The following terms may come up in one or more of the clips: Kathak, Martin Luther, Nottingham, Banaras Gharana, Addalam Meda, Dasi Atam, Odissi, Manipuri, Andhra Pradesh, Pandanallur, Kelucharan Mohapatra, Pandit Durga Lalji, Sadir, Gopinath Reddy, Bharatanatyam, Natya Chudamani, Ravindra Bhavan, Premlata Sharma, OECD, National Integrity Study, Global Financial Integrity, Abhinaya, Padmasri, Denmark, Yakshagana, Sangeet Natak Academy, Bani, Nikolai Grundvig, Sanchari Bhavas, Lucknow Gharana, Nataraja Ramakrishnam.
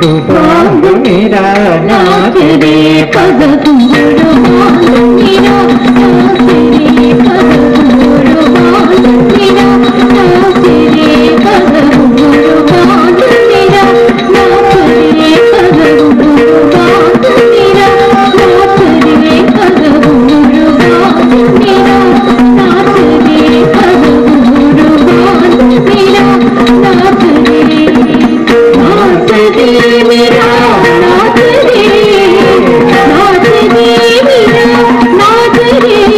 छोड़ो बांध मेरा नाच रे पग तुम छोड़ो बांध मेरा नाच रे पग तुम छोड़ो बांध मेरा नाच रे पग तुम छोड़ो बांध मेरा नाच रे पग तुम छोड़ो बांध मेरा नाच रे पग तुम छोड़ो बांध मेरा नाच रे पग तुम छोड़ो बांध मेरा नाच रे मेरा नाच रे मेरा नाच रे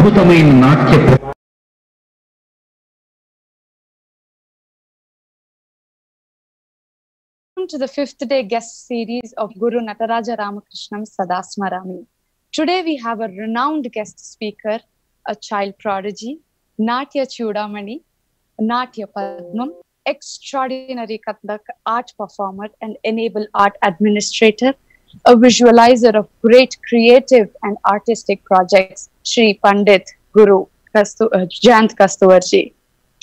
అద్భుతమైన నాట్య to the fifth day guest series of Guru Nataraja Ramakrishnam Sadasmarami. Today we have a renowned guest speaker, a child prodigy, Natya Chudamani, Natya Padman, extraordinary Kathak art performer and enable art administrator, a visualizer of great creative and artistic projects, Shri Pandit Guru Jayant Kastuar Ji.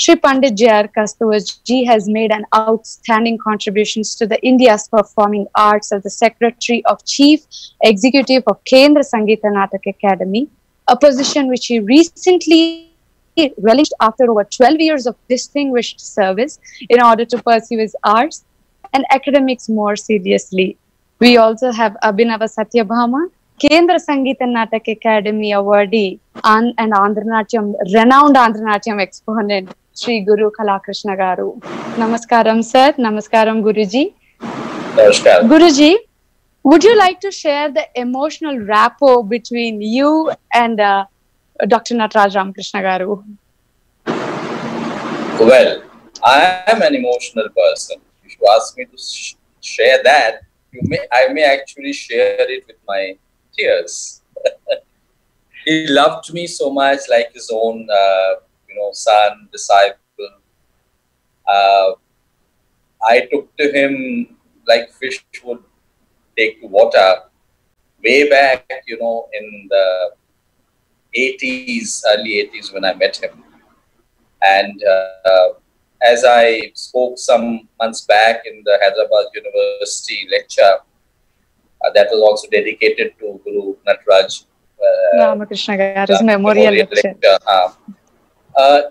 Shri Pandit J.R. Kastuar Ji has made an outstanding contributions to the India's performing arts as the Secretary of Chief Executive of Kendra Sangeet Natak Academy, a position which he recently relinquished after over 12 years of distinguished service in order to pursue his arts and academics more seriously. We also have Abhinava Satyabhama, Kendra Sangeet Natak Academy awardee and Andhranatyam, renowned Andhranatyam exponent, Shri Guru Kala Krishnagaru. Namaskaram, sir. Namaskaram, Guruji. Namaskaram. Guruji, would you like to share the emotional rapport between you and Dr. Nataraja Ramakrishnam? Well, I am an emotional person. If you ask me to share that, I may actually share it with my tears. He loved me so much, like his own son, disciple. I took to him like fish would take to water way back, in the 80s, early 80s when I met him. And as I spoke some months back in the Hyderabad University lecture, that was also dedicated to Guru Nataraj Ramakrishnam memorial lecture.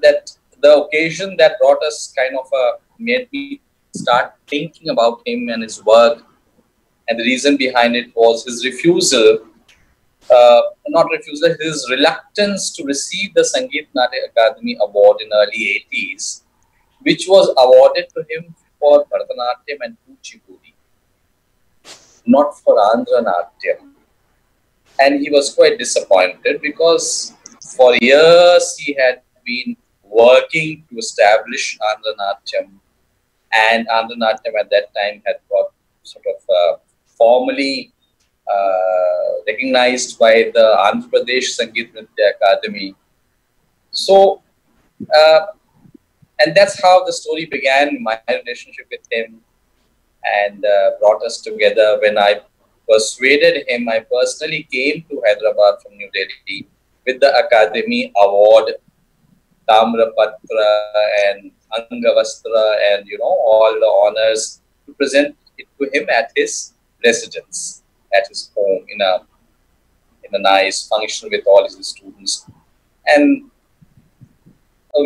That the occasion that brought us made me start thinking about him and his work, and the reason behind it was his his reluctance to receive the Sangeet Natak Academy Award in early 80s, which was awarded to him for Bharatanatyam and Kuchipudi, not for Andhranatyam. And he was quite disappointed because for years he had been working to establish Andhranatyam, and Andhranatyam at that time had got formally recognized by the Andhra Pradesh Sangeet Natya Academy. So, and that's how the story began, my relationship with him, and brought us together when I persuaded him. I personally came to Hyderabad from New Delhi with the Academy Award, Tamrapatra and Angavastra and, all the honors, to present it to him at his residence, at his home, in a nice function with all his students. And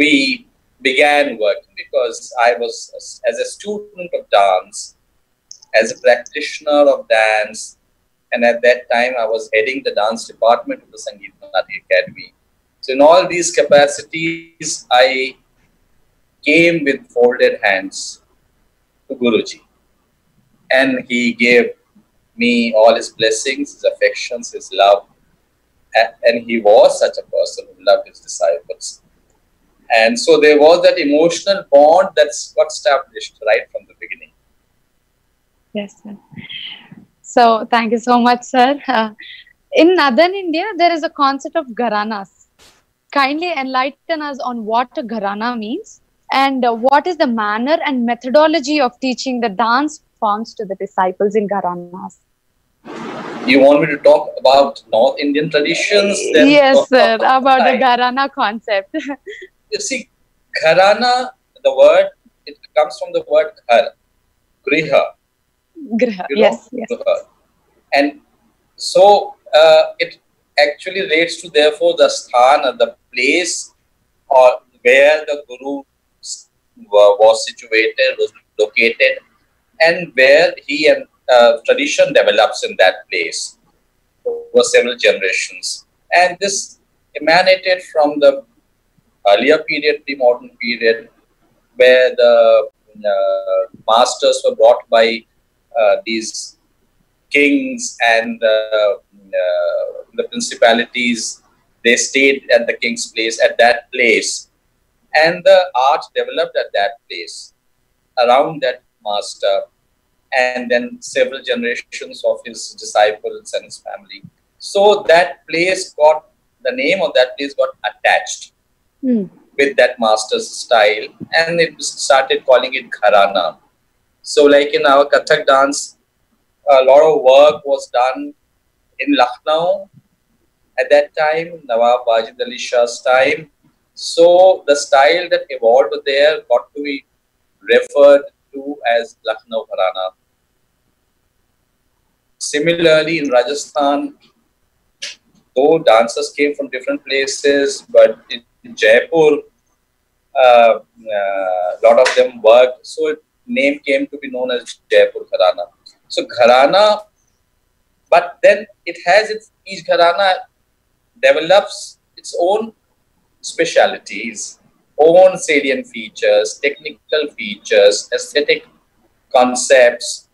we began working because I was, as a student of dance, as a practitioner of dance, and at that time I was heading the dance department of the Sangeet Natak Academy. So in all these capacities, I came with folded hands to Guruji, and he gave me all his blessings, his affections, his love, and he was such a person who loved his disciples. And so there was that emotional bond that's got established right from the beginning. Yes, sir. So, thank you so much, sir. In Northern India, there is a concept of Gharanas. Kindly enlighten us on what a Gharana means and what is the manner and methodology of teaching the dance forms to the disciples in Gharanas. You want me to talk about North Indian traditions? Then yes, sir, about the Gharana concept. You see, Gharana, the word, it comes from the word Ghar, Griha. Griha, yes. Griha. And so it actually relates to, therefore, the sthana, the place or where the Guru was situated, was located, and where he and tradition develops in that place over several generations. And this emanated from the earlier period, pre-modern period, where the masters were brought by these kings and the principalities They stayed at the king's place, at that place. And the art developed at that place, around that master, and then several generations of his disciples and his family. So that place got, the name of that place got attached with that master's style, and it started calling it Gharana. So like in our Kathak dance, a lot of work was done in Lucknow at that time, Nawab Wajid Ali Shah's time. So the style that evolved there got to be referred to as Lucknow Gharana. Similarly, in Rajasthan, though dancers came from different places, but in Jaipur, a lot of them worked. So the name came to be known as Jaipur Gharana. So Gharana, but then it has its, each Gharana develops its own specialities, own salient features, technical features, aesthetic concepts,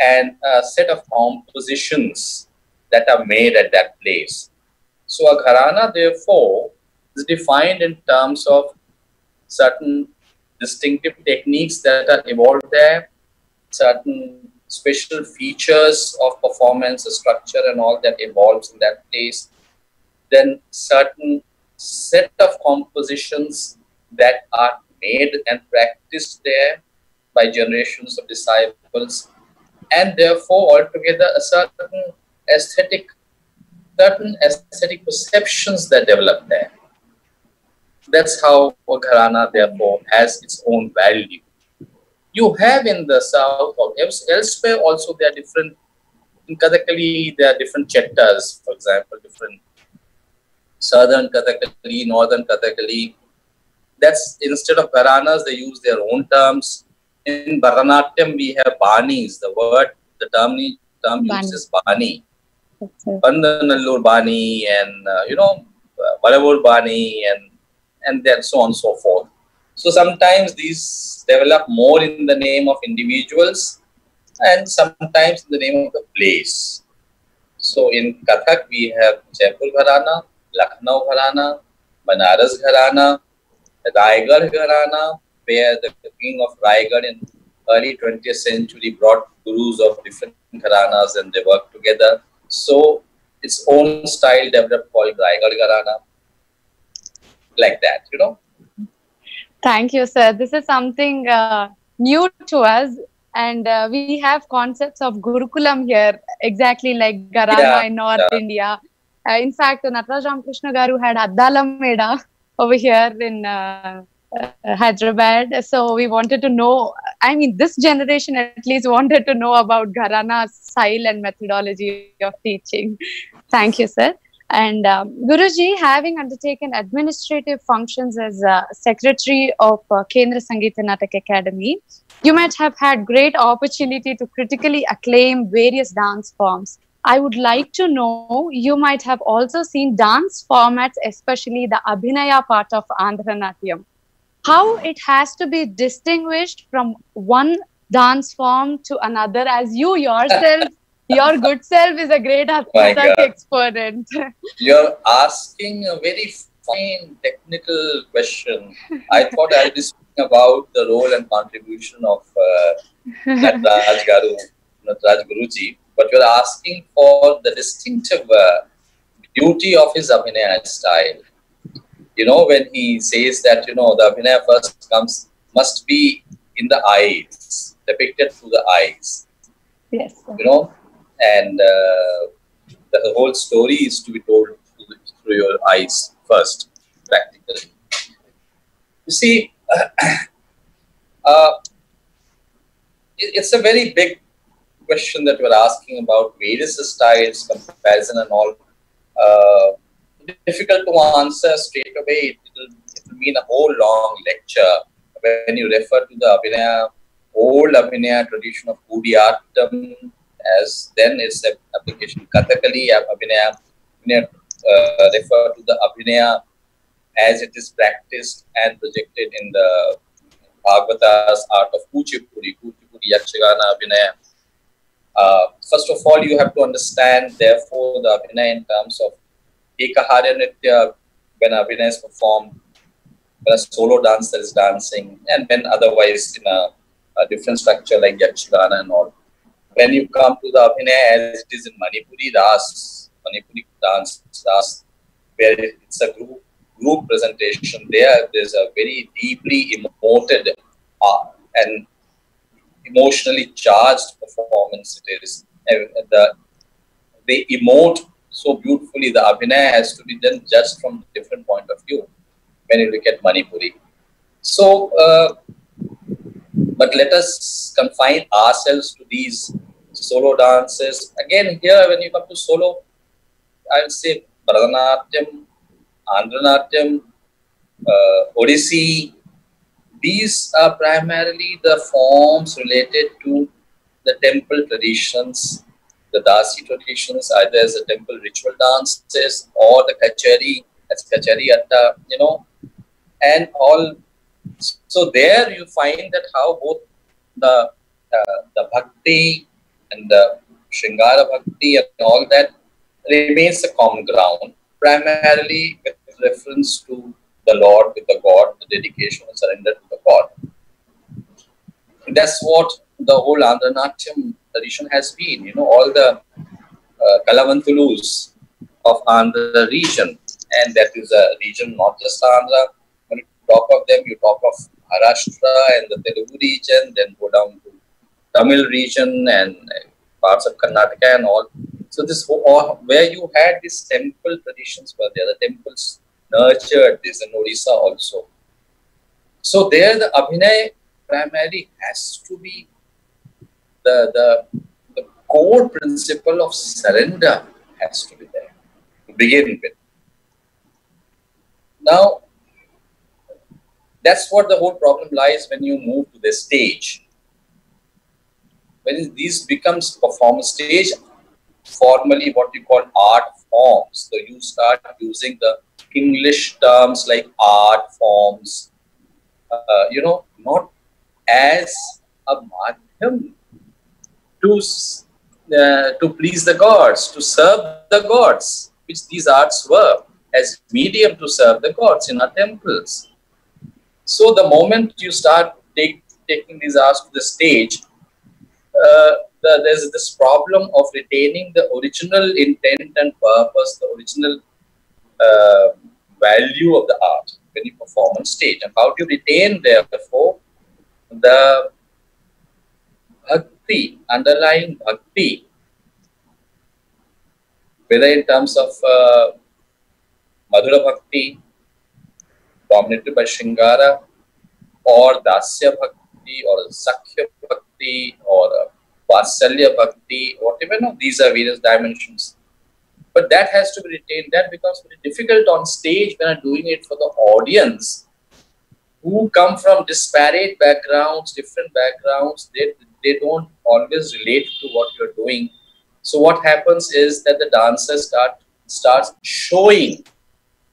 and a set of compositions that are made at that place. So a Gharana, therefore, is defined in terms of certain distinctive techniques that are evolved there, certain special features of performance, structure, and all that evolves in that place, then certain set of compositions that are made and practiced there by generations of disciples, and therefore altogether a certain aesthetic perceptions that develop there. That's how a Gharana therefore has its own value. You have in the south or elsewhere also, there are different, in Kathakali there are different chettas, for example, different Southern Kathakali, Northern Kathakali. That's, instead of Gharanas, they use their own terms. In Bharatanatyam, we have Banis. The word, the term used is Bani. Pandanallur Bani and, Valavur Bani and then so on and so forth. So sometimes these develop more in the name of individuals and sometimes in the name of the place. So in Kathak, we have Jaipur Gharana, Lucknow Gharana, Banaras Gharana, Raigarh Gharana, where the king of Raigarh in early 20th century brought gurus of different Gharanas and they worked together. So its own style developed called Raigarh Gharana, like that, Thank you, sir. This is something new to us, and we have concepts of Gurukulam here, exactly like Gharana in North India. In fact, Nataraja Ramakrishnam had Addalam Meda over here in Hyderabad. So we wanted to know, I mean, this generation at least wanted to know about Gharana's style and methodology of teaching. Thank you, sir. And Guruji, having undertaken administrative functions as Secretary of Kendra Sangeet Natak Academy, you might have had great opportunity to critically acclaim various dance forms. I would like to know, you might have also seen dance formats, especially the Abhinaya part of Andhranatyam. How it has to be distinguished from one dance form to another, as you yourself, your good self is a great Kathak exponent. You're asking a very fine technical question. I thought I'll be speaking about the role and contribution of Nataraj Guruji. But you're asking for the distinctive beauty of his Abhinaya style. When he says that, the Abhinaya first comes, must be in the eyes, depicted through the eyes. Yes. Sir. And the whole story is to be told through your eyes first, practically. You see, it's a very big question that you are asking about various styles, comparison and all. Difficult to answer straight away. It will mean a whole long lecture when you refer to the Abhinaya, old Abhinaya tradition of Kudiyattam, as then its application Kathakali Abhinaya, refer to the Abhinaya as it is practiced and projected in the Bhagavata's art of Kuchipudi, Yakshagana Abhinaya. First of all, you have to understand, therefore, the Abhinaya in terms of Ekaharya Nritya, when Abhinay is performed, when a solo dancer is dancing, and when otherwise in a different structure like Yakshagana and all. When you come to the Abhinay as it is in Manipuri Ras, Manipuri dance Ras, where it's a group presentation, there's a very deeply emoted and emotionally charged performance it is. They emote so beautifully. The Abhinay has to be done just from a different point of view when you look at Manipuri. So, but let us confine ourselves to these solo dances. Again, here when you come to solo, I would say Bharatanatyam, Andhranatyam, Odissi. These are primarily the forms related to the temple traditions, the Dasi traditions, either as a temple ritual dances or the Kachari, as Kachari Atta, you know, and all. So there you find that how both the Bhakti and the Shringara Bhakti and all that remains a common ground, primarily with reference to the Lord, with the God, the dedication and surrender to the God. That's what the whole Andhranatyam tradition has been, you know, all the Kalavantulus of Andhra region, and that is a region not just Andhra. When you talk of them, you talk of Maharashtra and the Telugu region, then go down to Tamil region and parts of Karnataka and all. So this where you had these temple traditions were there, the temples nurtured this in Odisha also. So there the Abhinay primarily has to be the core principle of surrender has to be there to begin with. Now, that's what the whole problem lies when you move to the stage. When these becomes performance stage, formally what you call art forms. So you start using the English terms like art forms, you know, not as a madhyam to please the gods, to serve the gods, which these arts were, as medium to serve the gods in our temples. So the moment you start taking these arts to the stage, there's this problem of retaining the original intent and purpose, the original value of the art when you perform on stage. And how do you retain, therefore, the bhakti, underlying bhakti, whether in terms of Madhura Bhakti, dominated by Shringara, or Dasya Bhakti, or Sakhya Bhakti, or Vasalya Bhakti, whatever, no? These are various dimensions. But that has to be retained. That becomes very difficult on stage when I'm doing it for the audience who come from disparate backgrounds, different backgrounds. They don't always relate to what you're doing. So what happens is that the dancer starts showing.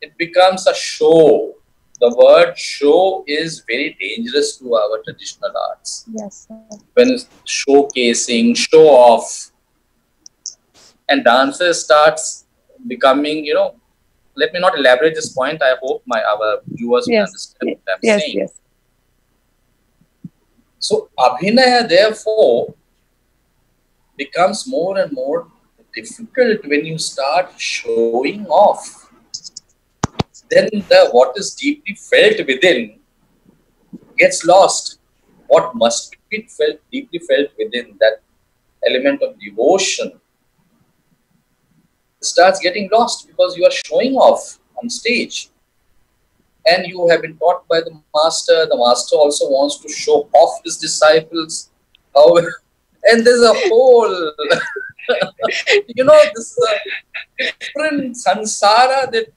It becomes a show. The word show is very dangerous to our traditional arts. Yes, sir. When it's showcasing, show off. And dancer starts becoming, you know, let me not elaborate this point. I hope our viewers will understand what I'm saying. Yes. So Abhinaya, therefore, becomes more and more difficult when you start showing off. Then what is deeply felt within gets lost. What must be felt, deeply felt within, that element of devotion, starts getting lost because you are showing off on stage. And you have been taught by the master. The master also wants to show off his disciples. And there's a whole, you know, this is a different sansara that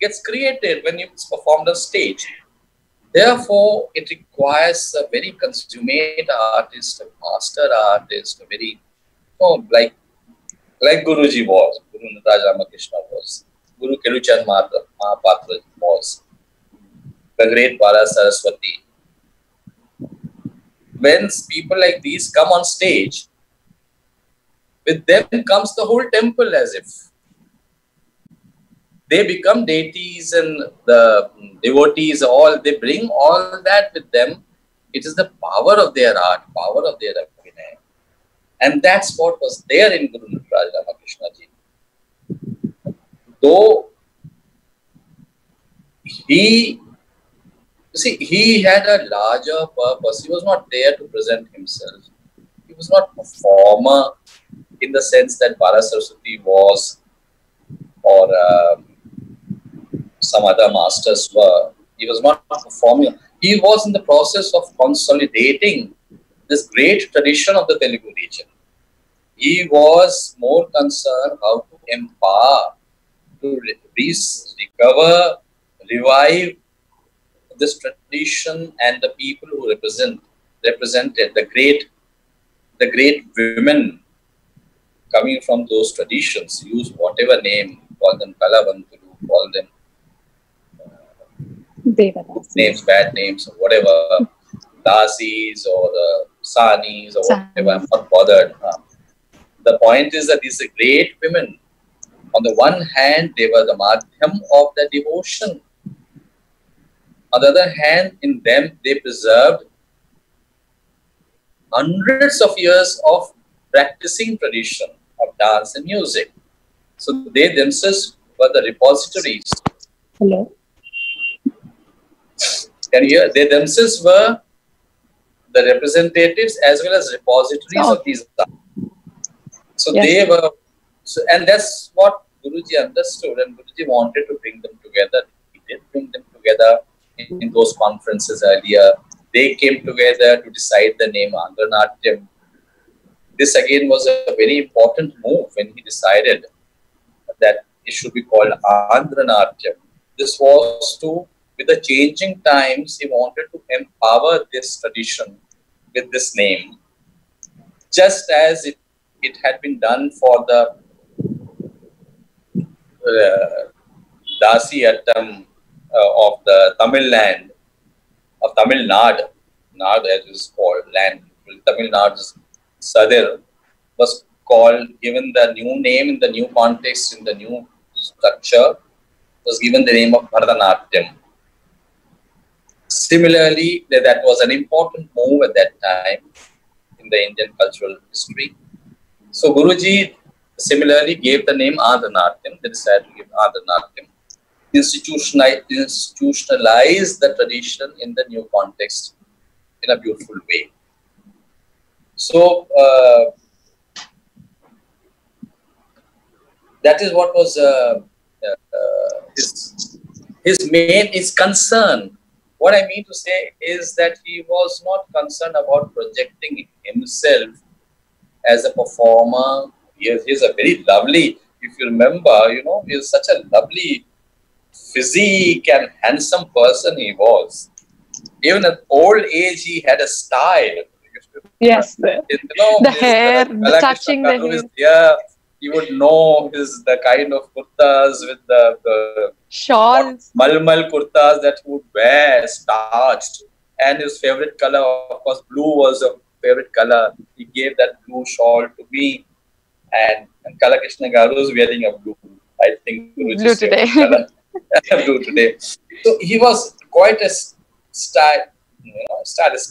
gets created when it's performed on stage. Therefore, it requires a very consummate artist, a master artist, a very, you know, like Guruji was, Guru Nataraja Ramakrishnam was, Guru Kelucharan Mohapatra was, the great Bala Saraswati. When people like these come on stage, with them comes the whole temple as if. they become deities, and the devotees, all they bring all that with them. It is the power of their art, power of their Abhinay. And that's what was there in Guru Nataraja Ramakrishna Ji. Though he had a larger purpose. He was not there to present himself. He was not a performer in the sense that Bala Saraswati was, or some other masters were. He was not performing. He was in the process of consolidating this great tradition of the Telugu region. He was more concerned how to empower, to recover, revive this tradition and the people who represented the great women coming from those traditions. Use whatever name, call them Kalavantulu, call them good names, bad names, or whatever, Dasis or Sanis or whatever. I'm not bothered. The point is that these are great women. On the one hand, they were the madhyam of the devotion. On the other hand, in them, they preserved hundreds of years of practicing tradition of dance and music. So they themselves were the repositories. Hello. And here, they themselves were the representatives as well as repositories of these arts. So they were, and that's what Guruji understood, and Guruji wanted to bring them together. He did bring them together in those conferences earlier. They came together to decide the name Andhranatyam. This again was a very important move when he decided that it should be called Andhranatyam. This was to, with the changing times, he wanted to empower this tradition with this name, just as it had been done for the Dasi Atam of the Tamil land, of Tamil Nadu. Nadu, as it is called, land. Tamil Nadu's Sadir was called, given the new name in the new context, in the new structure, was given the name of Bharatanatyam. Similarly, that was an important move at that time in the Indian cultural history. So Guruji similarly gave the name Andhranatyam. They decided to give Andhranatyam. Institutionalized the tradition in the new context in a beautiful way. So that is what was his concern. What I mean to say is that he was not concerned about projecting himself as a performer. He is a very lovely, if you remember, he is such a lovely physique and handsome person he was. Even at old age, he had a style. Yes, the hair, the touching the hair. Yeah, you would know the kind of kurtas with the shawls, malmal kurtas that he would wear, starched. And his favorite color, of course, blue was a favorite color. He gave that blue shawl to me. And Kala Krishnagaru is wearing a blue, I think. Blue today. Blue today. So he was quite a stylistic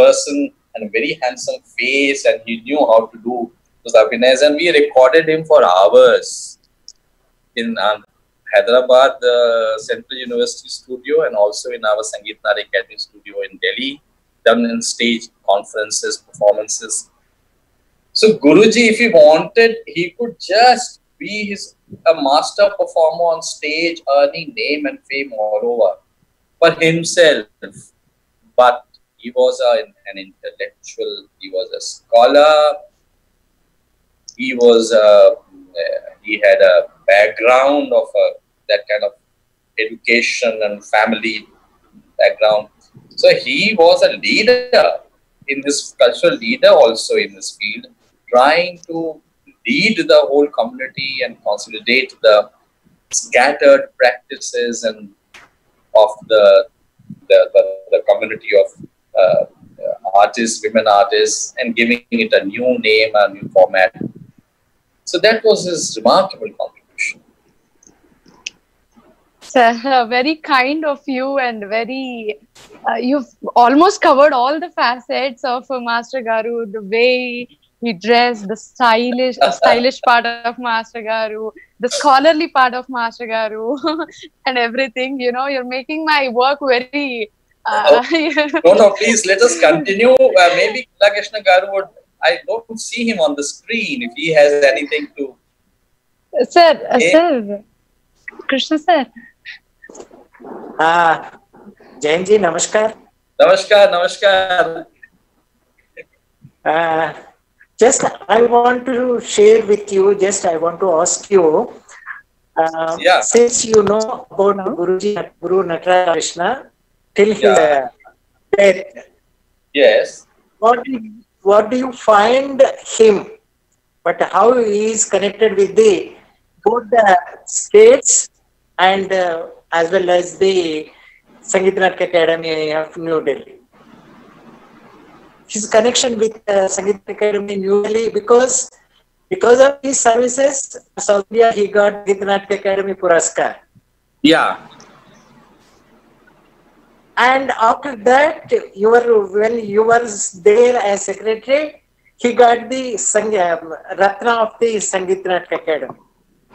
person, and very handsome face, and he knew how to do those abhinays. And we recorded him for hours in Hyderabad, the Central University studio, and also in our Sangeet Natak Akademi studio in Delhi, done in stage conferences, performances. So Guruji, if he wanted, he could just be a master performer on stage, earning name and fame all over for himself. But he was an intellectual, he was a scholar, he had a background of that kind of education and family background. So he was a leader in this, cultural leader also in this field, trying to lead the whole community and consolidate the scattered practices and of the community of artists, women artists, and giving it a new name, a new format. So that was his remarkable contribution. That's very kind of you, and very, you've almost covered all the facets of Master Garu, the way he dressed, the stylish part of Master Garu, the scholarly part of Master Garu, and everything. You know, you're making my work very... No, please, let us continue. Maybe Kala Krishnagaru would... I don't see him on the screen if he has anything to... Sir, sir. Krishna sir. Jayant ji, namaskar. Namaskar, namaskar. Just I want to share with you, just I want to ask you, since you know about Guruji, Guru Nataraja Ramakrishnam, till his death. Yes. What do you find him? But how he is connected with the both the states and as well as the Sangeet Natak Academy of New Delhi. His connection with Sangeet Natak Academy New Delhi, because of his services, South India, he got Sangeet Natak Academy Puraskar. Yeah. And after that, you were, when you were there as secretary, he got the Ratna of the Sangeet Natak Academy.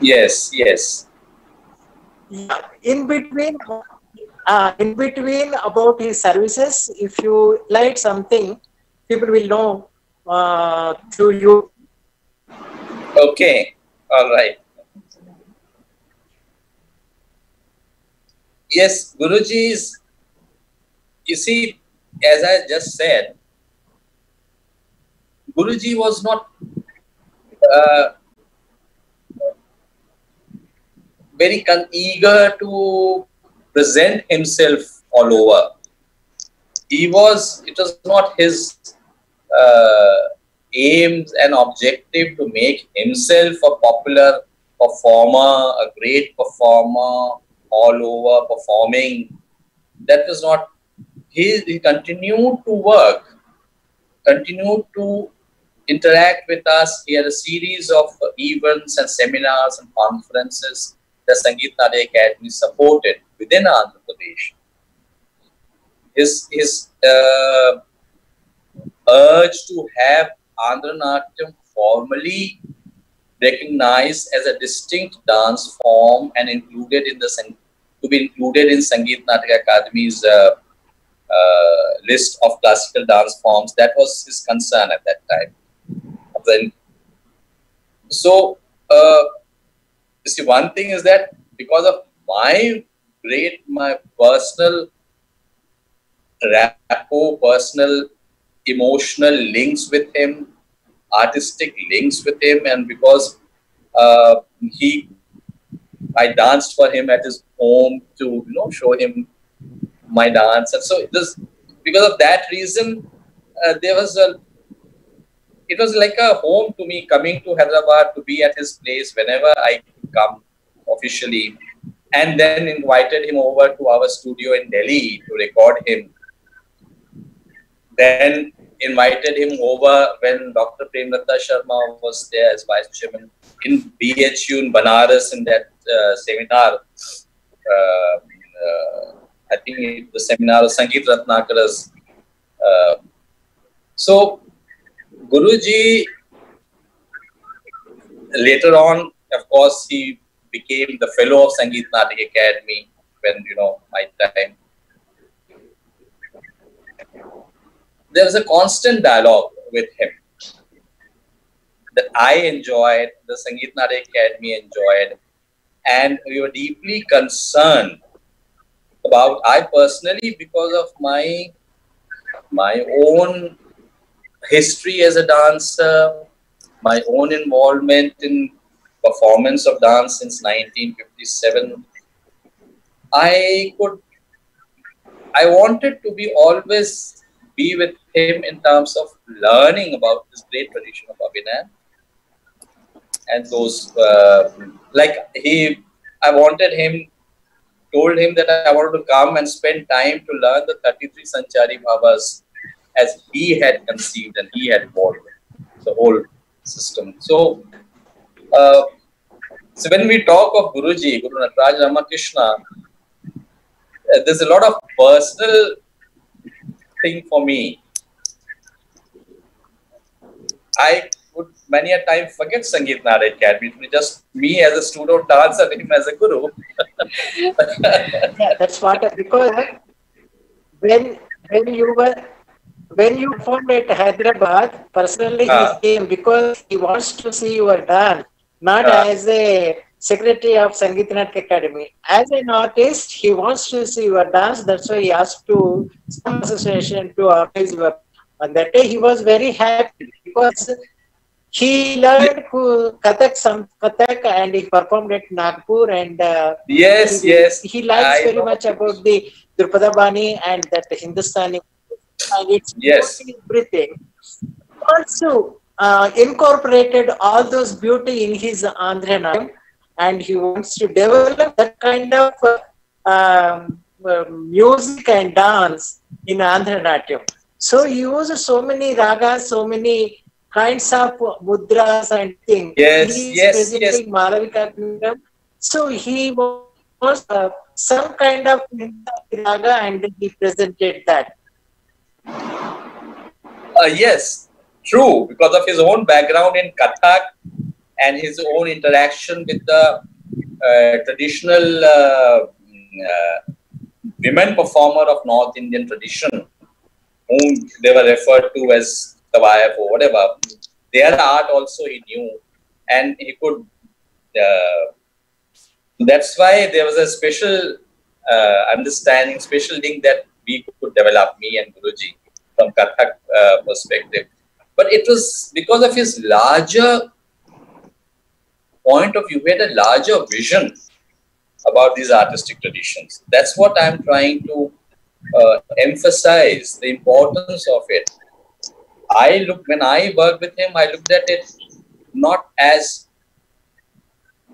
Yes, yes. In between about his services, if you like something, people will know through you. Okay, all right. Yes, Guruji's, you see, as I just said, Guruji was not very eager to present himself all over. He was, it was not his aims and objective to make himself a popular performer, a great performer, all over performing. That was not, he continued to work, continued to interact with us. He had a series of events and seminars and conferences the Sangeet Natak Academy supported within Andhra Pradesh. His urge to have Andhranatyam formally recognized as a distinct dance form and included in the to be included in Sangeet Natak Academy's list of classical dance forms, that was his concern at that time. Then, so you see, one thing is that because of my personal rapport, personal emotional links with him, artistic links with him, and because I danced for him at his home to, you know, show him my dance, and so it was, because of that reason, it was like a home to me, coming to Hyderabad to be at his place whenever I could come officially, and then invited him over to our studio in Delhi to record him. Then invited him over when Dr. Premlata Sharma was there as vice chairman in BHU in Banaras in that seminar. I think the seminar of Sangeet Ratnakara's. So Guruji, later on, of course, he became the fellow of Sangeet Natak Academy when, you know, my time. There was a constant dialogue with him that I enjoyed, the Sangeet Natak Academy enjoyed, and we were deeply concerned about, I personally, because of my own history as a dancer, my own involvement in performance of dance since 1957, I wanted to always be with him in terms of learning about this great tradition of Abhinaya and those, told him that I wanted to come and spend time to learn the 33 Sanchari Bhavas as he had conceived and he had evolved the whole system. So, so when we talk of Guruji, Guru Nataraja Ramakrishna, there's a lot of personal thing for me. I would many a time forget Sangeet Natak Academy. It was just me as a student dancer and him as a guru. Yeah, that's what, because when you performed at Hyderabad, personally he came because he wants to see your dance, not as a secretary of Sangeet Natak Academy. As an artist, he wants to see your dance. That's why he asked to some association to organize work. And that day he was very happy because he learned Kathak, some Kathak, and he performed at Nagpur. And yes, he likes very much about the Drupadabani and that Hindustani. And it's everything. Also incorporated all those beauty in his Andhranatyam, and he wants to develop that kind of music and dance in Andhranatyam. So he uses so many ragas, so many kinds of mudras and things. Yes, he is presenting Malavika Kingdom. So he was some kind of raga and he presented that. Yes, true, because of his own background in Kathak and his own interaction with the traditional women performer of North Indian tradition, whom they were referred to as Tawayaf or whatever. Their art also he knew, and he could. That's why there was a special understanding, special link that we could develop, me and Guruji, from Kathak perspective. But it was because of his larger point of view, he had a larger vision about these artistic traditions. That's what I'm trying to emphasize, the importance of it. When I worked with him, I looked at it not as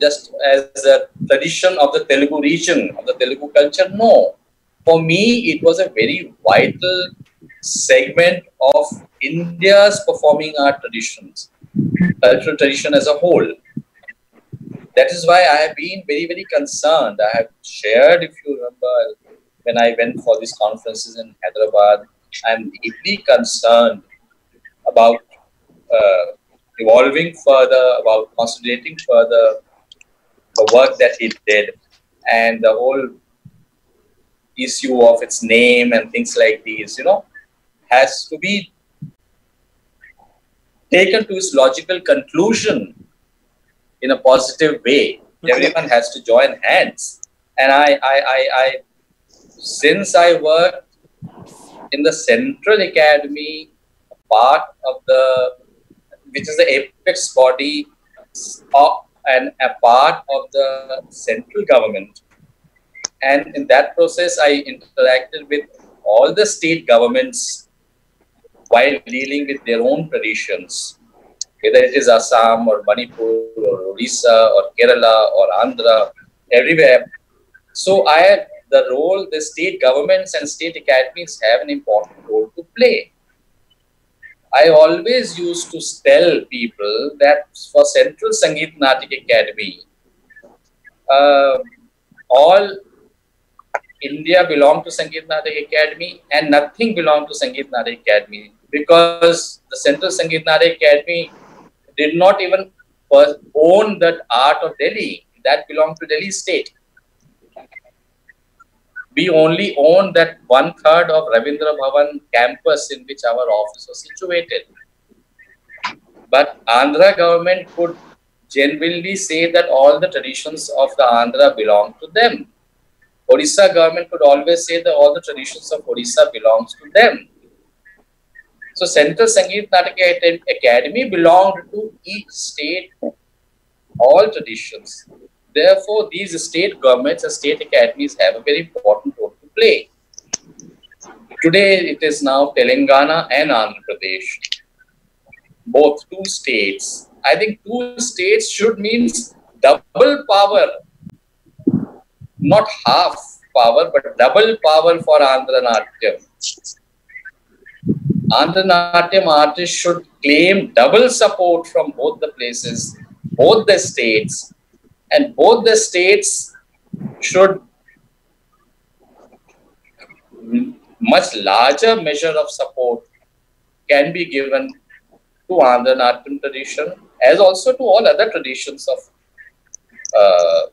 just as a tradition of the Telugu region, of the Telugu culture. No, for me, it was a very vital segment of India's performing art traditions, cultural tradition as a whole. That is why I have been very, very concerned. I have shared, if you remember, when I went for these conferences in Hyderabad, I am deeply concerned about evolving further, about consolidating further the work that he did, and the whole issue of its name and things like these, you know, has to be taken to its logical conclusion in a positive way. Everyone has to join hands. And I since I worked in the Central Academy, part of the, which is the apex body of, and a part of the central government. And in that process, I interacted with all the state governments while dealing with their own traditions, whether it is Assam or Manipur or Orissa or Kerala or Andhra, everywhere. So I have the role, the state governments and state academies have an important role to play. I always used to tell people that for Central Sangeet Natak Academy, all India belonged to Sangeet Natak Academy and nothing belonged to Sangeet Natak Academy, because the Central Sangeet Natak Academy did not even own that art of Delhi. That belonged to Delhi state. We only own that 1/3 of Ravindra Bhavan campus in which our office was situated. But Andhra government could genuinely say that all the traditions of the Andhra belong to them. Orissa government could always say that all the traditions of Orissa belongs to them. So Central Sangeet Natak Academy belonged to each state, all traditions. Therefore, these state governments and state academies have a very important role to play. Today, it is now Telangana and Andhra Pradesh, both two states. I think two states should mean double power, not half power, but double power for Andhranatyam. Andhranatyam artists should claim double support from both the places, both the states. And both the states should much larger measure of support can be given to Andhranatyam tradition as also to all other traditions of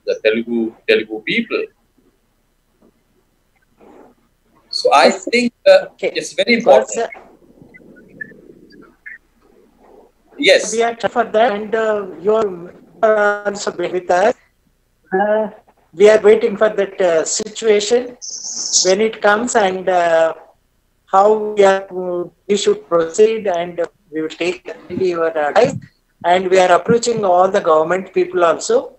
the Telugu people. So I think it's very important. Yes. We are for that, and your answer with us. We are waiting for that situation when it comes, and how we should proceed, and we will take your advice. And we are approaching all the government people also.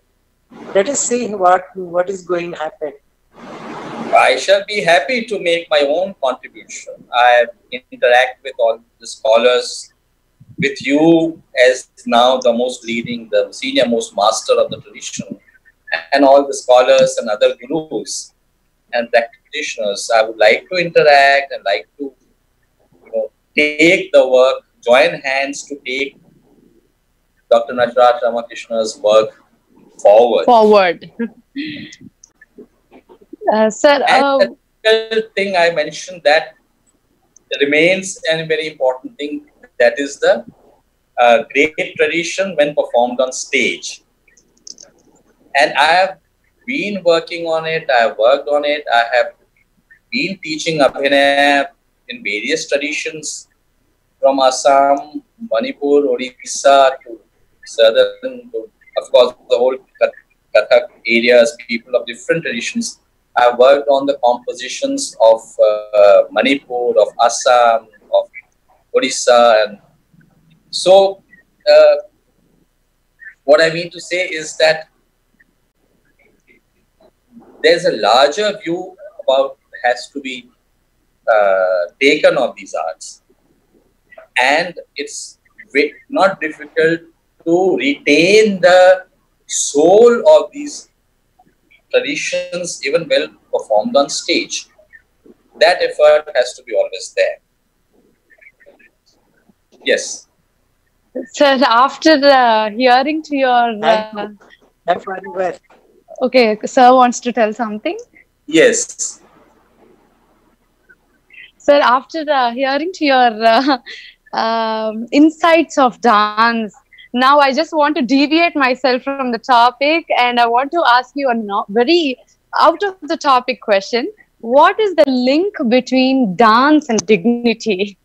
Let us see what is going to happen. I shall be happy to make my own contribution. I interact with all the scholars, with you as now the most leading, the senior most master of the tradition, and all the scholars and other gurus and practitioners. I would like to interact and like to, you know, take the work, join hands to take Dr. Nataraja Ramakrishna's work forward. Sir, the thing I mentioned that remains a very important thing, that is the great tradition when performed on stage. And I have been working on it, I have worked on it, I have been teaching Abhinaya in various traditions from Assam, Manipur, Odissi to Southern, to, of course, the whole Kathak areas, people of different traditions. I worked on the compositions of Manipur, of Assam, of Odisha, and so what I mean to say is that there's a larger view about has to be taken of these arts, and it's not difficult to retain the soul of these traditions even well performed on stage. That effort has to be always there. Yes. Sir, after hearing to your... Okay, sir wants to tell something. Yes. Sir, after hearing to your insights of dance, now I just want to deviate myself from the topic, and I want to ask you a very out of the topic question. What is the link between dance and dignity?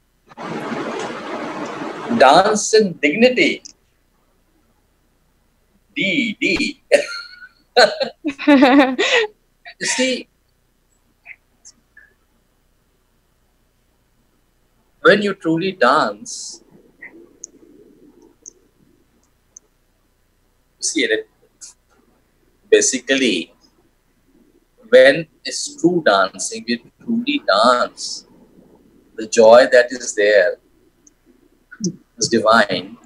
Dance and dignity. D. See, when you truly dance, basically, when it's true dancing, we truly dance, the joy that is there is divine,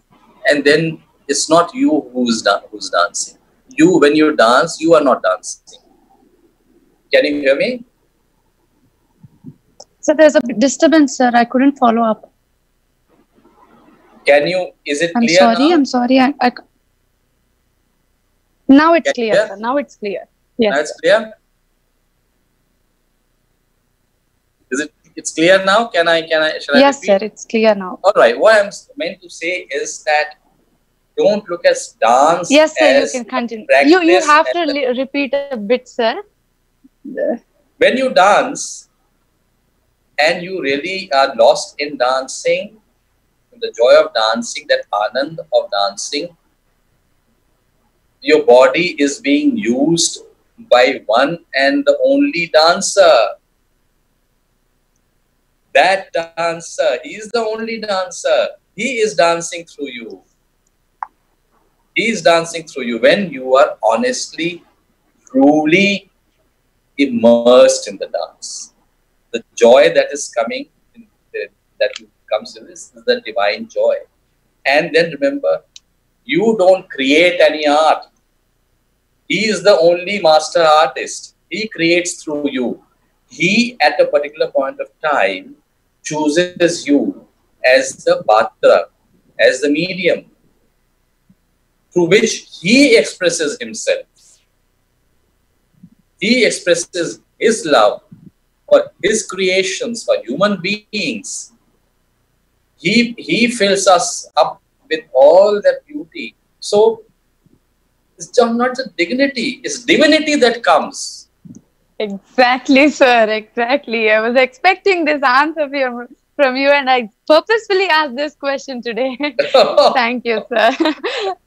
and then it's not you who's dancing. You, when you dance, you are not dancing. Can you hear me? So there's a disturbance, sir. I couldn't follow up. Can you? Is it clear? I'm sorry. I now it's clear, sir. Now it's clear. Yes. Now it's clear? Is it? It's clear now? Shall I yes, repeat? Sir. It's clear now. All right. What I'm meant to say is that don't look at dance. Yes, sir. As you can continue. You have to repeat a bit, sir. When you dance and you really are lost in dancing, the joy of dancing, that anand of dancing, your body is being used by one and the only dancer. That dancer, he is the only dancer. He is dancing through you. He is dancing through you when you are honestly, truly immersed in the dance. The joy that is coming, that comes in this, is the divine joy. And then remember, you don't create any art. He is the only master artist. He creates through you. He, at a particular point of time, chooses you as the patra, as the medium, through which he expresses himself. He expresses his love, for his creations, for human beings. He fills us up with all that beauty. So it's not the dignity, it's divinity that comes. Exactly, sir. Exactly. I was expecting this answer from you, and I purposefully asked this question today. Thank you, sir.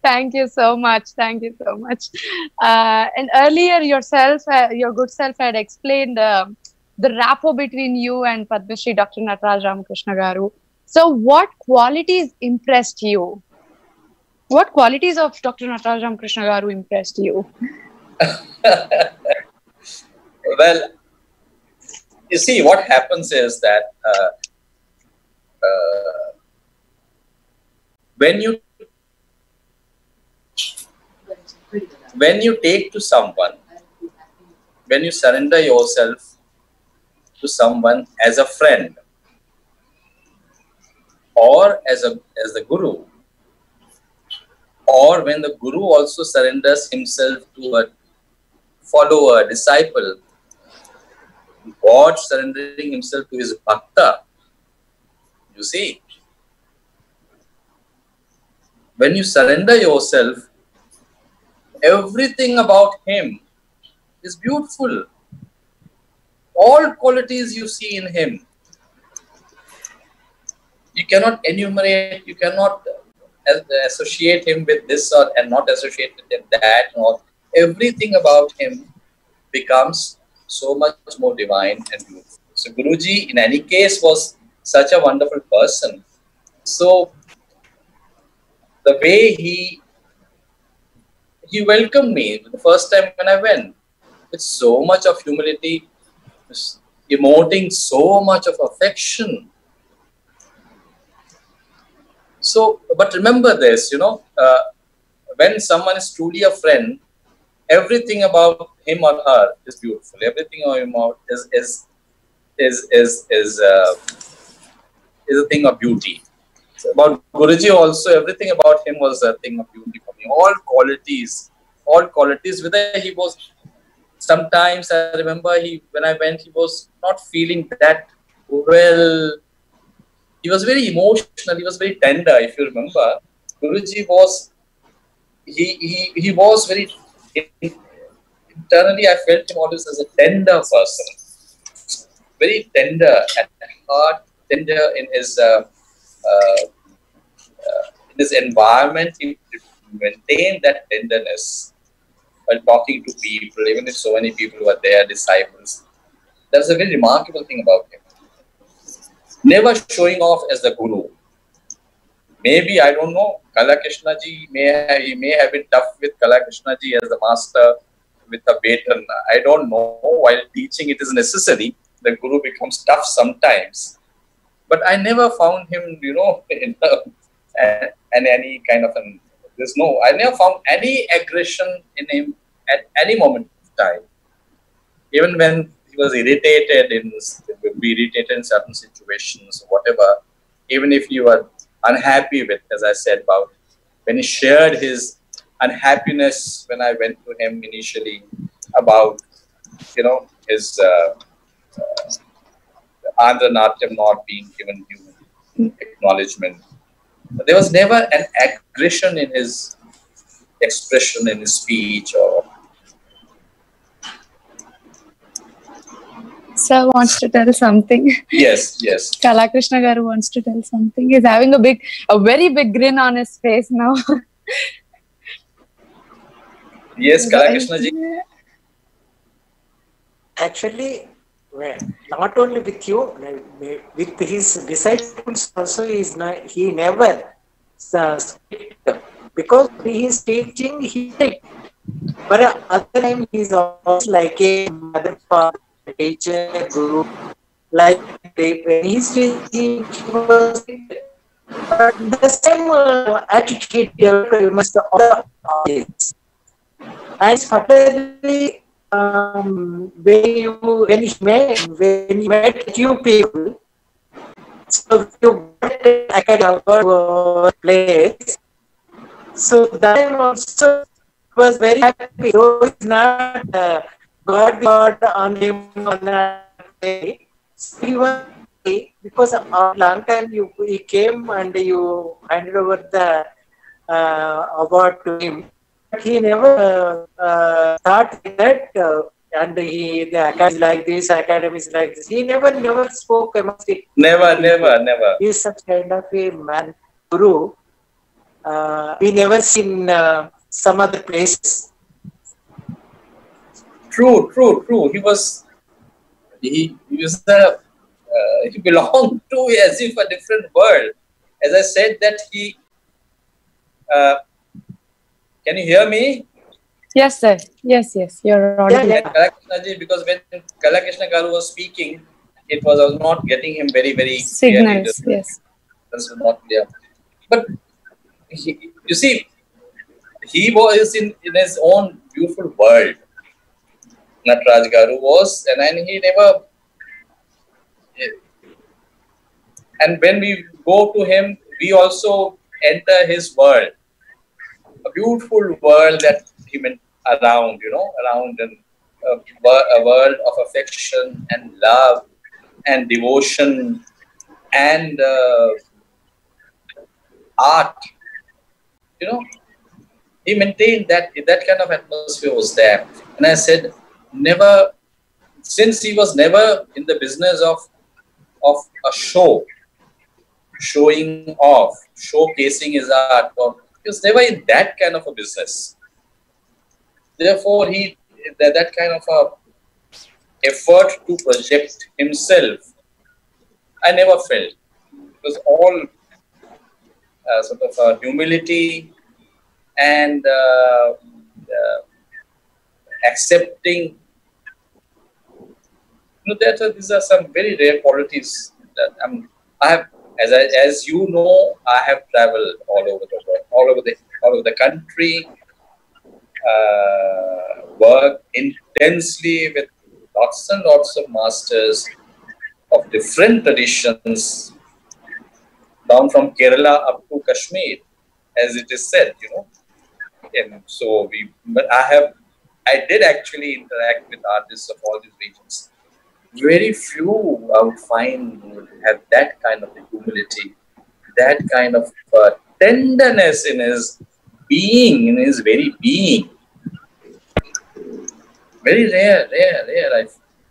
Thank you so much. Thank you so much. And earlier yourself, your good self had explained the rapport between you and Padma Shri Dr. Nataraja Ramakrishnagaru. So what qualities impressed you? What qualities of Dr. Nataraja Ramakrishnagaru impressed you? Well, you see, what happens is that when you take to someone, when you surrender yourself to someone as a friend or as the guru, or when the guru also surrenders himself to a follower, disciple, God surrendering himself to his bhakta. You see, when you surrender yourself, everything about him is beautiful. All qualities you see in him, you cannot enumerate, you cannot associate him with this or and not associate with that, or everything about him becomes so much more divine and beautiful. So Guruji, in any case, was such a wonderful person. So the way he welcomed me the first time when I went, with so much of humility, emoting so much of affection. So, but remember this, you know, when someone is truly a friend, everything about him or her is beautiful. Everything about him or is a thing of beauty. So about Guruji also, everything about him was a thing of beauty for me. All qualities. Whether he was, sometimes I remember when I went, he was not feeling that well. He was very emotional. He was very tender. If you remember, Guruji was, he was very. Internally, I felt him always as a tender person, very tender at heart, tender in his environment. He maintained that tenderness while talking to people, even if so many people were their disciples. That's a very remarkable thing about him. Never showing off as the guru. Maybe, I don't know, Kala Krishnaji, he may have been tough with Kala Krishnaji as the master with a baton. I don't know. While teaching, it is necessary. The guru becomes tough sometimes. But I never found him, you know, in any kind of an... There's no... I never found any aggression in him at any moment of time. Even when he was irritated, he would be irritated in certain situations, whatever. Even if you were... unhappy with, as I said about, when he shared his unhappiness when I went to him initially about, you know, his Andhranatyam not being given due acknowledgement. But there was never an aggression in his expression, in his speech. Or Sir wants to tell something. Yes, yes. Kala Krishnagaru wants to tell something. He's having a very big grin on his face now. Yes, Kala Krishnaji. Actually, well, not only with you, with his disciples also, he never speaks. Because he is teaching, he takes. But other time, he is almost like a mother, father, teacher, guru, like when he's teaching, but the same attitude you must all audience. And particularly when he met few people, so you got academic place. So that also was very happy. So it's not. God on him on that say, C1, because a long time he came and you handed over the award to him. But he never thought that, and he, the academies like this, He never spoke amongst it. Never. He is such kind of a man, guru. We never seen some other places. True. He belonged to as if a different world. As I said that he, can you hear me? Yes, sir. Yes, you're on. Yeah. Because when Kala Krishnagaru was speaking, I was not getting him very signals, clearly. Yes. This was not clear. But he, you see, he was in his own beautiful world. Nataraja Garu was, and he never. And when we go to him, we also enter his world, a beautiful world that he went around, around a world of affection and love and devotion and art. He maintained that kind of atmosphere was there. And I said, never, since he was never in the business of a show, showing off, showcasing his art, he was never in that kind of a business. Therefore, that kind of a effort to project himself, I never felt. It was all sort of humility and accepting. These are some very rare qualities that I have. As you know, I have traveled all over the world, all over the country. Work intensely with lots and lots of masters of different traditions, down from Kerala up to Kashmir, as it is said, And so I did actually interact with artists of all these regions. Very few I would find would have that kind of humility, that kind of tenderness in his being, in his very being. Very rare.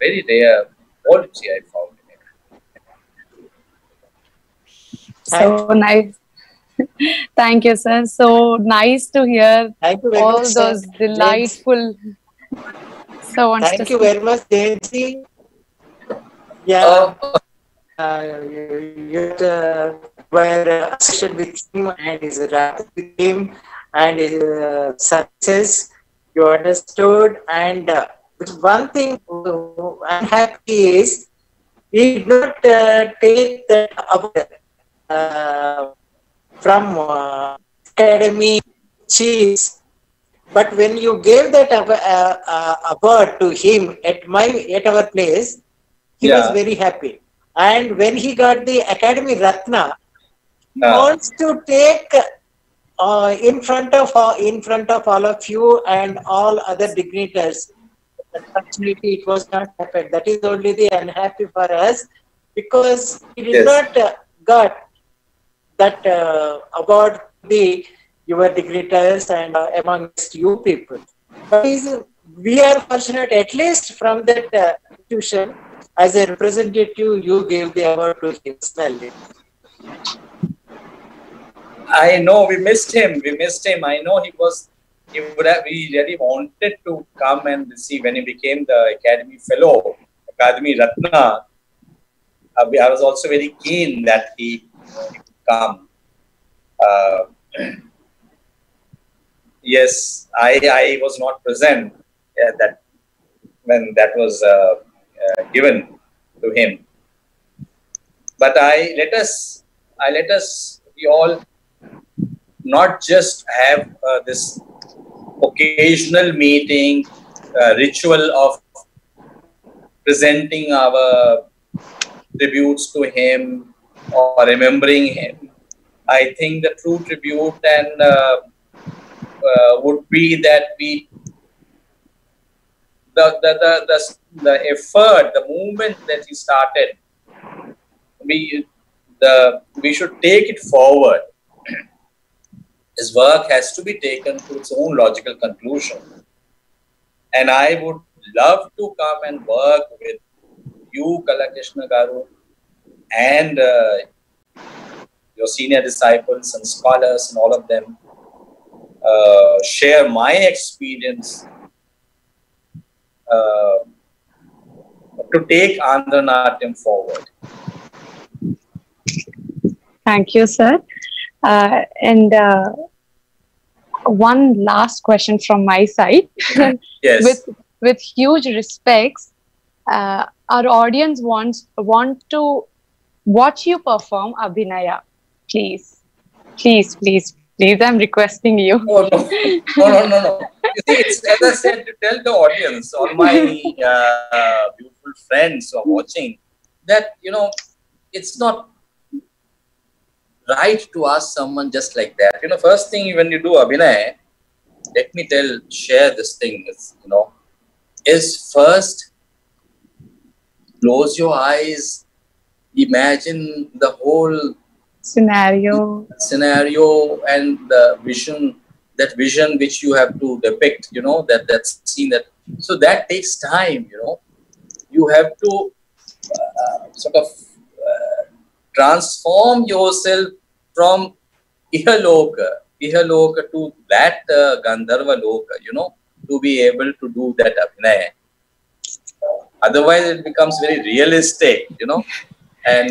Very rare quality I found in him. So nice. Thank you, sir. So nice to hear all those delightful. So thank you very much, Jayant. Yeah, you were associated with him and his wrath with him and his success. You understood, and one thing I'm happy is he did not take that from academy cheese. But when you gave that award to him at our place. He was very happy. And when he got the Academy Ratna, he wants to take in front of all of you and all other dignitaries. Unfortunately, it was not happened. That is only the unhappy for us, because he did not got that award to be your dignitaries and amongst you people. But we are fortunate, at least from that institution. As a representative, you gave the award to him. I know we missed him. I know he really wanted to come and see when he became the Academy Fellow, Academy Ratna. I was also very keen that he come. Yes, I was not present when that was. Given to him, but let us we all not just have this occasional meeting, ritual of presenting our tributes to him or remembering him. I think the true tribute and would be that the effort, the movement that he started, we should take it forward. His work has to be taken to its own logical conclusion. And I would love to come and work with you, Kala Krishnagaru, and your senior disciples and scholars and all of them, share my experience to take Andhranatyam forward. Thank you, sir. And one last question from my side. Yes. With huge respects, our audience want to watch you perform Abhinaya. Please, please, please, please, I'm requesting you. Oh, no, no, no, no. You see, it's, as I said, to tell the audience, all my beautiful friends who are watching, that, you know, it's not right to ask someone just like that. You know, first thing when you do Abhinaya, let me share this thing, you know, is first close your eyes, imagine the whole scenario and the vision which you have to depict, you know, that scene, that, so that takes time, you know, you have to sort of transform yourself from Ihaloka to that Gandharva Loka, you know, to be able to do that Abhinaya. Otherwise, it becomes very realistic, you know. And,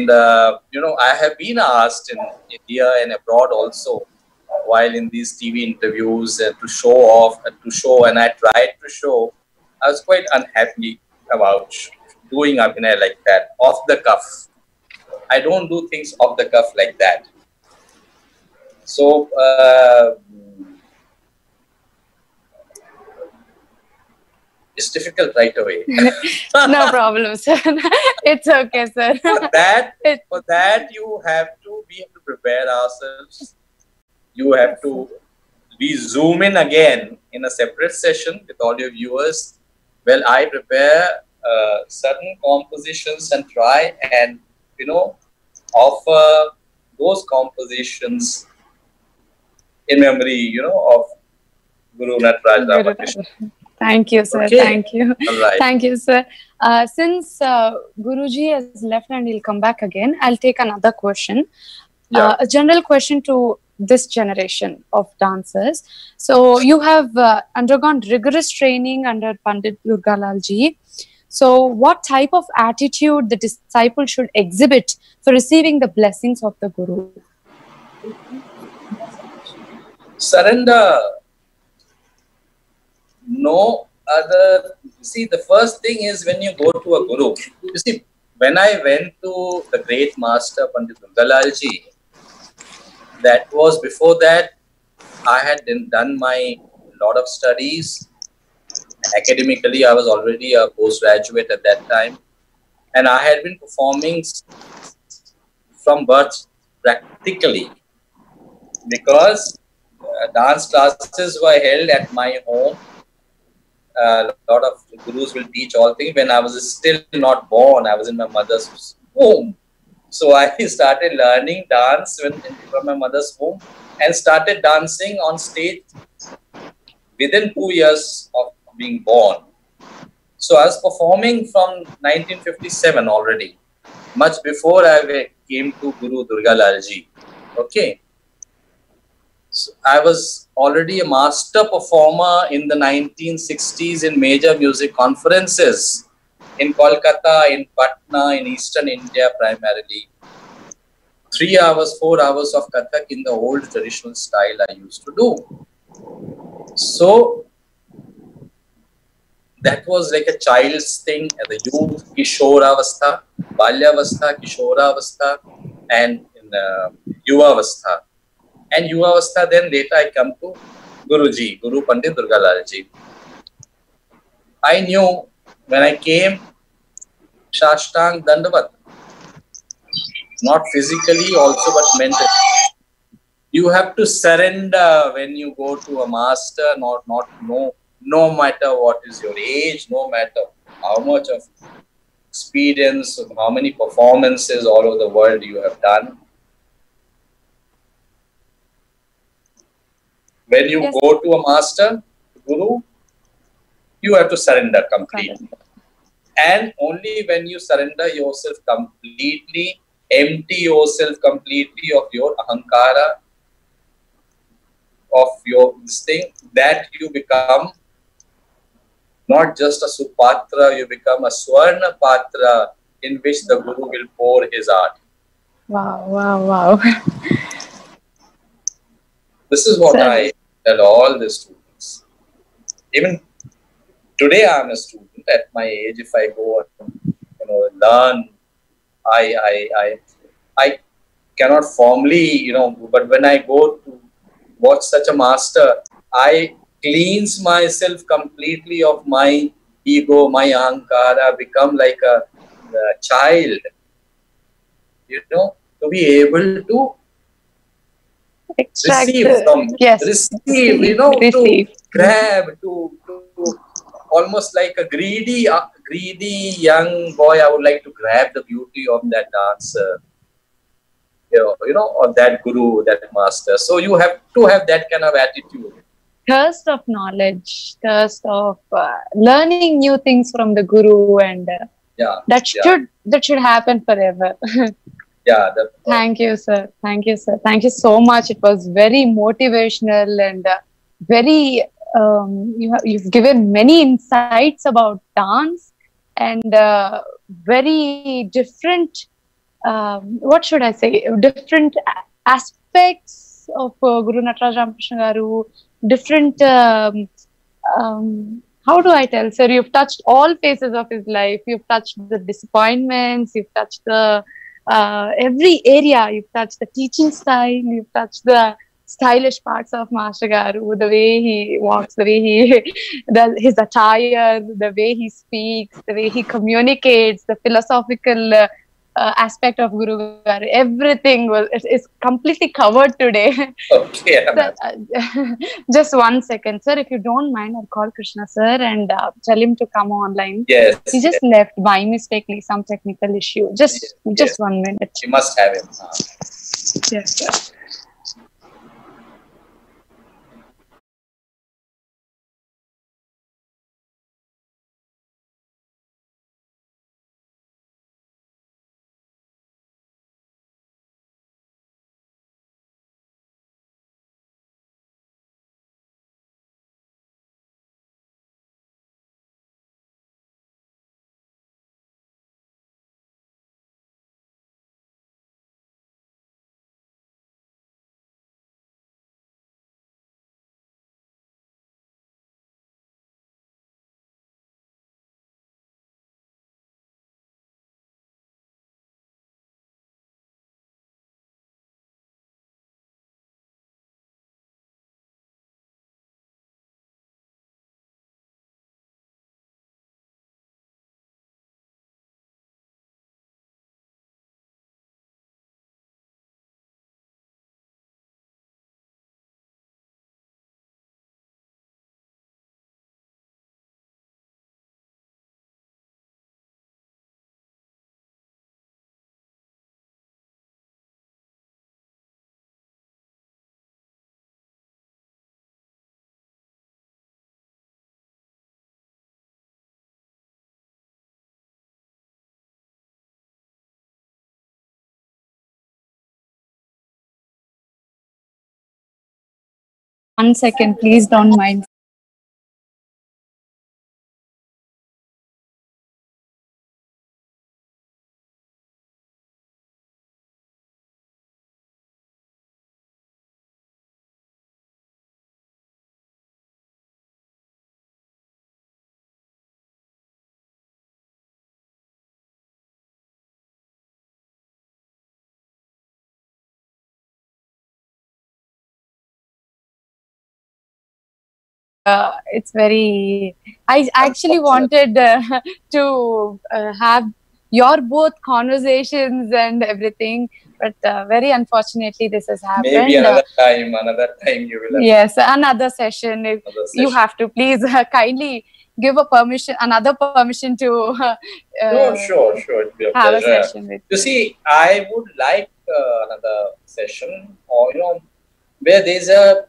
you know, I have been asked in India and abroad also, while in these TV interviews, to show off and to show, and I tried to show. I was quite unhappy about doing Abhinaya like that, off the cuff. I don't do things off the cuff like that. So, it's difficult right away. No problem, sir. It's okay, sir. For that, we have to prepare ourselves. You have to zoom in again in a separate session with all your viewers. Well, I prepare certain compositions and try and, you know, offer those compositions in memory, you know, of Guru Nataraja Ramakrishnam. Thank you, sir. Okay. Thank you. Right. Thank you, sir. Since Guruji has left and he'll come back again, I'll take another question. Yeah. A general question to this generation of dancers. So you have undergone rigorous training under Pandit Durga Lalji. So what type of attitude the disciple should exhibit for receiving the blessings of the Guru? Surrender. No other. You see, the first thing is when you go to a Guru. You see, when I went to the great master Pandit Durga Lalji, that was before that, I had done my lot of studies. Academically, I was already a postgraduate at that time. And I had been performing from birth practically, because dance classes were held at my home. A lot of gurus will teach all things. When I was still not born, I was in my mother's womb. So I started learning dance from my mother's womb and started dancing on stage within 2 years of being born. So I was performing from 1957 already, much before I came to Guru Durga Lalji. Okay. So I was already a master performer in the 1960s in major music conferences in Kolkata, in Patna, in Eastern India primarily. 3 hours, 4 hours of Kathak in the old traditional style I used to do. So that was like a child's thing, the youth, Kishoravastha, Balyavastha, Kishoravastha, and Yuvavastha. And Yuvavastha, then later I come to Guruji, Guru Pandit Durga Lalji. I knew when I came, Shashtang Dandavat, not physically also but mentally. You have to surrender when you go to a master, not know no matter what is your age, no matter how much of experience, how many performances all over the world you have done. When you go to a master, guru, you have to surrender completely. And only when you surrender yourself completely, empty yourself completely of your ahankara, of your this thing, that you become not just a supatra, you become a swarna patra in which the guru will pour his art. Wow, wow, wow. This is what I tell all the students. Even today I am a student at my age. If I go and learn, I cannot formally, but when I go to watch such a master, I cleanse myself completely of my ego, my ahankara, become like a child, to be able to receive, to grab, to almost like a greedy young boy. I would like to grab the beauty of that dancer, or that guru, that master. So you have to have that kind of attitude. Thirst of knowledge, thirst of learning new things from the guru, and that should happen forever. Thank you, sir. Thank you, sir. Thank you so much. It was very motivational and very. You've given many insights about dance and very different. What should I say? Different aspects of Guru Nataraja Ramakrishnam. Different. How do I tell, sir? You've touched all phases of his life. You've touched the disappointments. You've touched the every area. You've touched the teaching style. You've touched the stylish parts of Master Garu, the way he walks, the way he his attire, the way he speaks, the way he communicates, the philosophical aspect of Guru Garu, everything is completely covered today. Okay. Sir, just 1 second, sir, if you don't mind, I'll call Krishna sir and tell him to come online. Yes. He just left by mistake, some technical issue. Just 1 minute. You must have him. Yes, sir. One second, please don't mind. It's very. I actually wanted to have your both conversations and everything, But very unfortunately, this has happened. Maybe another time you will. Yes, another session. You have to please kindly give a permission, another permission to. No, sure. It'll be a have pleasure. A session with you. See, I would like another session, or where there is a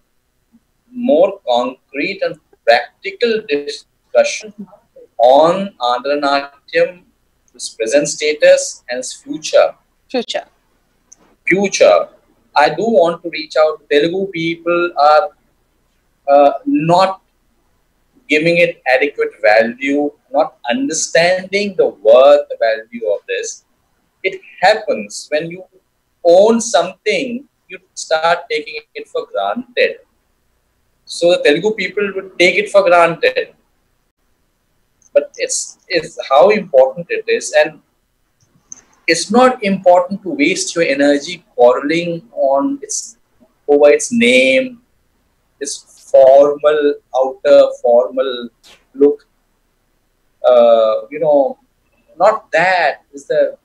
more concrete and practical discussion on Andhranatyam, its present status and its future. I do want to reach out. Telugu people are not giving it adequate value, not understanding the worth, the value of this. It happens when you own something, you start taking it for granted. So the Telugu people would take it for granted. But it's how important it is. And it's not important to waste your energy quarreling on over its name, its formal, outer formal look. Not that is the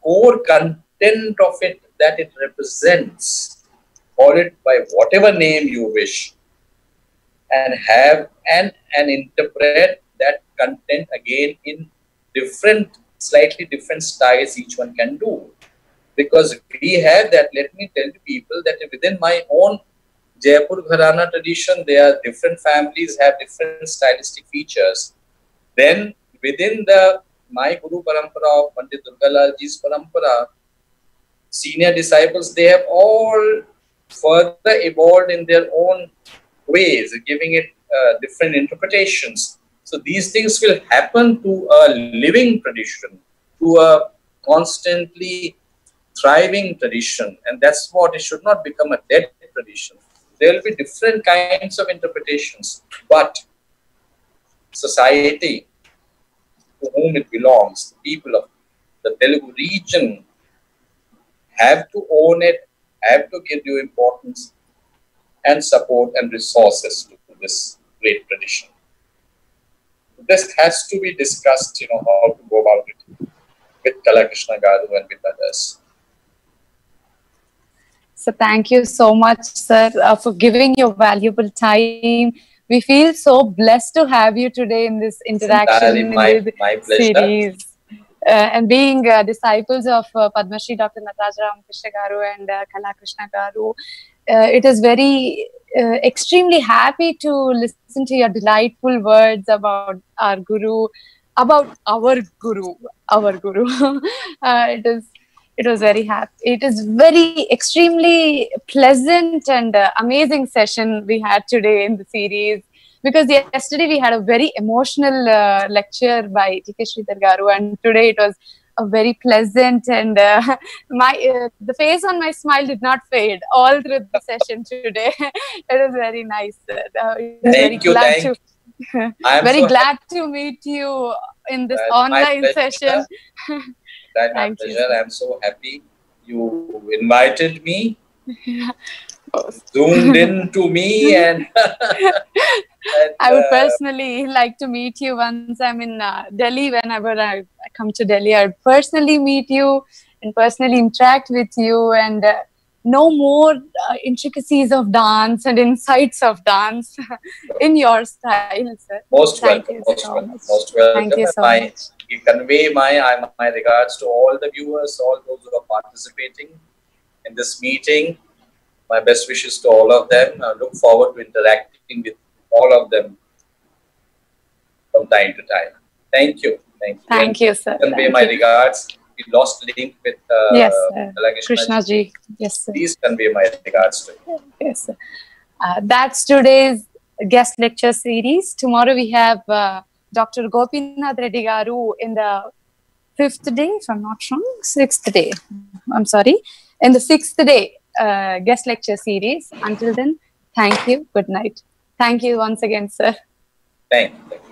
core content of it that it represents. Call it by whatever name you wish, and have and interpret that content again in slightly different styles each one can do, because we have that. Let me tell the people that within my own Jaipur Gharana tradition, there are different families have different stylistic features. Then within my Guru Parampara of Pandit Durga Lalji's Parampara, senior disciples, they have all further evolved in their own ways, giving it different interpretations. So these things will happen to a living tradition, to a constantly thriving tradition. And that's what it should not become a dead tradition. There will be different kinds of interpretations, but society to whom it belongs, the people of the Telugu region, have to own it, have to give due importance and support and resources to this great tradition. This has to be discussed, how to go about it with Kala Krishnagaru and with others. So thank you so much, sir, for giving your valuable time. We feel so blessed to have you today in this interaction series. And being disciples of Padma Shri Dr. Nataraja Ramakrishnam and Kala Krishnagaru, it is very extremely happy to listen to your delightful words about our guru. It is very extremely pleasant and amazing session we had today in the series, because yesterday we had a very emotional lecture by T.K. Sridhar Garu, and today it was a very pleasant, and the face on my smile did not fade all through the session today. It was very nice. Thank you. Very glad to meet you in this online session. Thank you. I'm so happy you invited me, zoomed in to me, and I would personally like to meet you once I'm in Delhi. Whenever I come to Delhi, I would personally meet you and personally interact with you and know more intricacies of dance and insights of dance in your style, sir. Most welcome. Thank you so much. Convey my regards to all the viewers, all those who are participating in this meeting. My best wishes to all of them. I look forward to interacting with all of them from time to time. Thank you, sir. Convey my regards. We lost link with Krishnaji. Yes, sir. Please convey my regards to you. Yes, sir. That's today's guest lecture series. Tomorrow we have Dr. Gopinath Reddy Garu in the 5th day, if I'm not wrong, 6th day. I'm sorry. In the 6th day guest lecture series. Until then, thank you. Good night. Thank you once again, sir. Thank you.